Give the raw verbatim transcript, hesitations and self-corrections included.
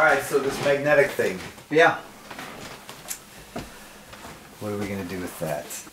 Alright, so this magnetic thing. Yeah. What are we going to do with that?